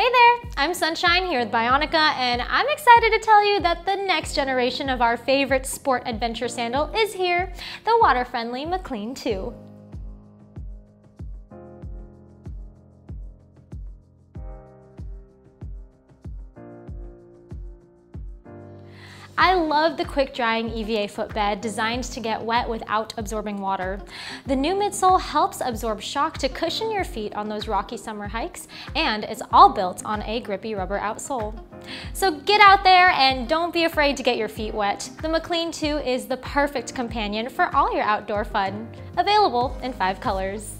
Hey there, I'm Sunshine here with Bionica, and I'm excited to tell you that the next generation of our favorite sport adventure sandal is here, the water-friendly Maclean 2. I love the quick drying EVA footbed designed to get wet without absorbing water. The new midsole helps absorb shock to cushion your feet on those rocky summer hikes, and it's all built on a grippy rubber outsole. So get out there and don't be afraid to get your feet wet. The Maclean 2 is the perfect companion for all your outdoor fun. Available in 5 colors.